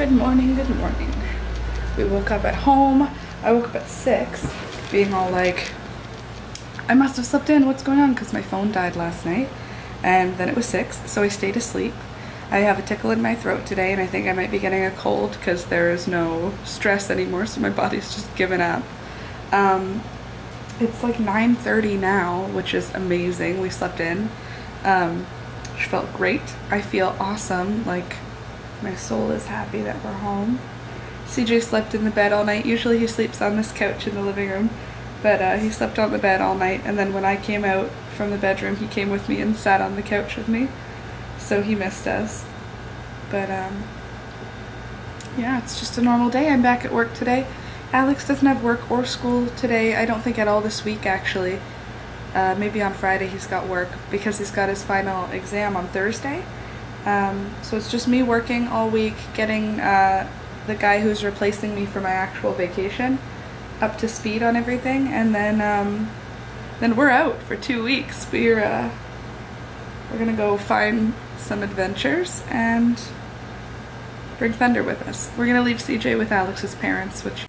Good morning. We woke up at home. I woke up at 6, being all like, I must have slept in, what's going on? Because my phone died last night, and then it was 6, so I stayed asleep. I have a tickle in my throat today, and I think I might be getting a cold because there is no stress anymore, so my body's just given up. It's like 9:30 now, which is amazing. We slept in, which felt great. I feel awesome, like my soul is happy that we're home. CJ slept in the bed all night. Usually he sleeps on this couch in the living room, but he slept on the bed all night, and then when I came out from the bedroom, he came with me and sat on the couch with me, so he missed us. But yeah, it's just a normal day. I'm back at work today. Alex doesn't have work or school today, I don't think at all this week actually. Maybe on Friday he's got work because he's got his final exam on Thursday. So it's just me working all week, getting the guy who's replacing me for my actual vacation up to speed on everything, and then we're out for 2 weeks. We're gonna go find some adventures and bring Thunder with us. We're gonna leave CJ with Alex's parents, which...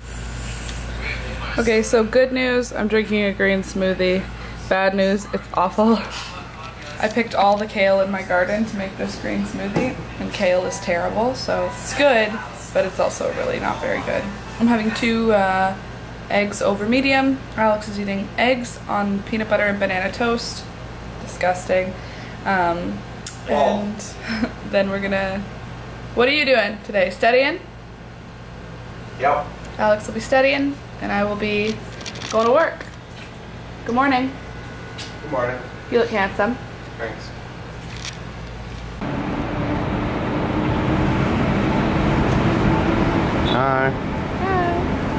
Okay, so good news, I'm drinking a green smoothie. Bad news, it's awful. I picked all the kale in my garden to make this green smoothie, and kale is terrible, so it's good, but it's also really not very good. I'm having 2 eggs over medium. Alex is eating eggs on peanut butter and banana toast. Disgusting. And then we're gonna... What are you doing today? Studying? Yep. Alex will be studying, and I will be going to work. Good morning. Good morning. You look handsome. Thanks. Hi. Hi.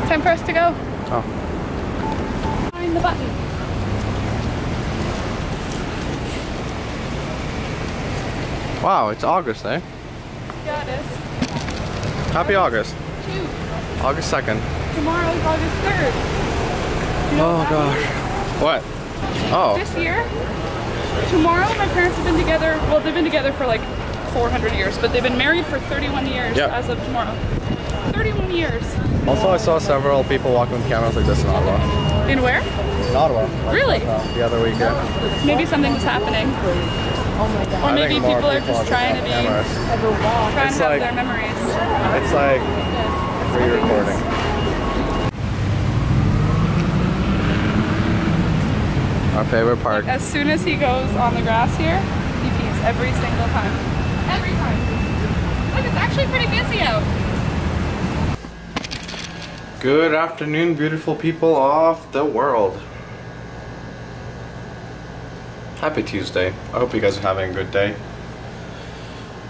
It's time for us to go. Oh. Find the button. Wow, it's August, eh? Got us. Happy August. Shoot. August 2nd. Tomorrow's August 3rd. You know oh gosh. What? Oh. This year, tomorrow, my parents have been together, well, they've been together for like 400 years, but they've been married for 31 years as of tomorrow. 31 years. Also, I saw several people walking with cameras like this in Ottawa. In where? In Ottawa. Like, really? The other weekend. Maybe something was happening. Oh my God. Or maybe people are just trying to be, trying to have their memories. It's like re-recording. Our favorite park. Like, as soon as he goes on the grass here, he pees every single time. Every time. Look, it's actually pretty busy out. Good afternoon, beautiful people of the world. Happy Tuesday. I hope you guys are having a good day.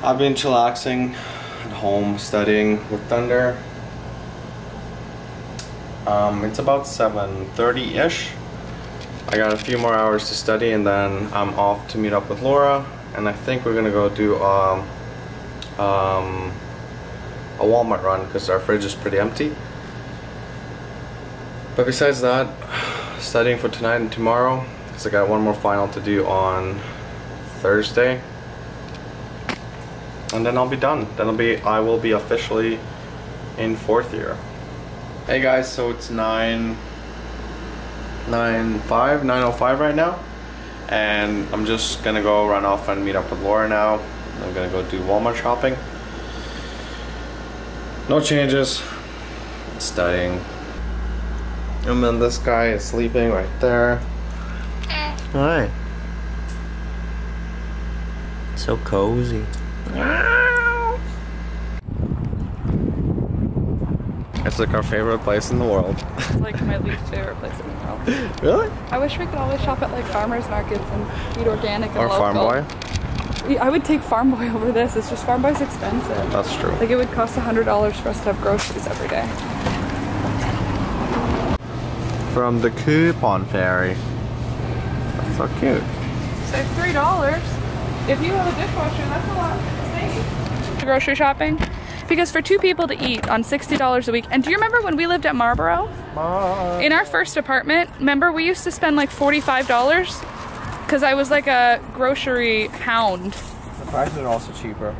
I've been chillaxing at home, studying with Thunder. It's about 7:30-ish. I got a few more hours to study, and then I'm off to meet up with Laura, and I think we're gonna go do a Walmart run because our fridge is pretty empty. But besides that, studying for tonight and tomorrow because I got one more final to do on Thursday, and then I'll be done. Then I will be officially in 4th year. Hey guys, so it's 9:05 right now, and I'm just gonna go run off and meet up with Laura now. I'm gonna go do Walmart shopping. No changes. Studying. And then this guy is sleeping right there. Alright. So cozy. It's like our favorite place in the world. It's like my least favorite place in the world. Really? I wish we could always shop at like farmers markets and eat organic and local. Or Farm Boy. I would take Farm Boy over this. It's just Farm Boy's expensive. That's true. Like it would cost $100 for us to have groceries every day. From the coupon fairy. That's so cute. Save $3. If you have a dishwasher, that's a lot to save. Grocery shopping? Because for 2 people to eat on $60 a week, and do you remember when we lived at Marlboro? In our first apartment, remember we used to spend like $45? Because I was like a grocery hound. The prices are also cheaper.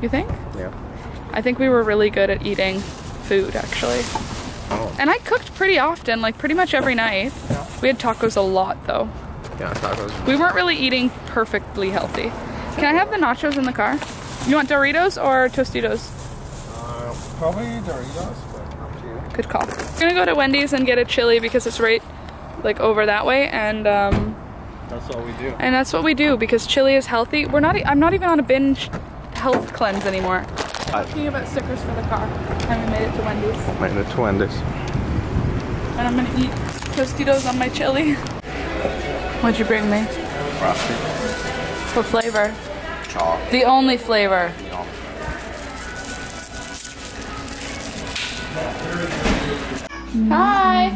You think? Yeah. I think we were really good at eating food, actually. Oh. And I cooked pretty often, like pretty much every night. Yeah. We had tacos a lot, though. Yeah, tacos. We weren't really eating perfectly healthy. Can I have the nachos in the car? You want Doritos or Tostitos? Probably Doritos, but up to you. Good call. We're gonna go to Wendy's and get a chili because it's right like over that way, and that's what we do. And that's what we do because chili is healthy. We're not. I'm not even on a binge health cleanse anymore. I'm talking about stickers for the car, and we made it to Wendy's. Made it to Wendy's. And I'm gonna eat Tostitos on my chili. What'd you bring me? Frosty. What flavor? Chocolate. The only flavor. No. Hi.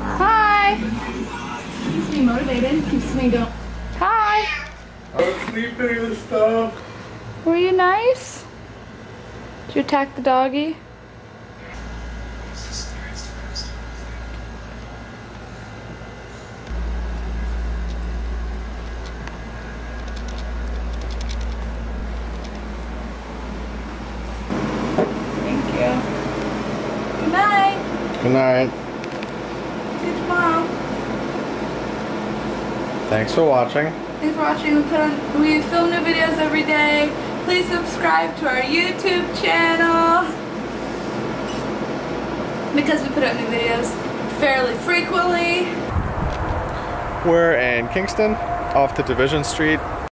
Hi. Keeps me motivated. Keeps me going. Hi. I was sleeping and stuff. Were you nice? Did you attack the doggy? Good night. See you tomorrow. Thanks for watching. Thanks for watching. We film new videos every day. Please subscribe to our YouTube channel because we put up new videos fairly frequently. We're in Kingston, off to Division Street.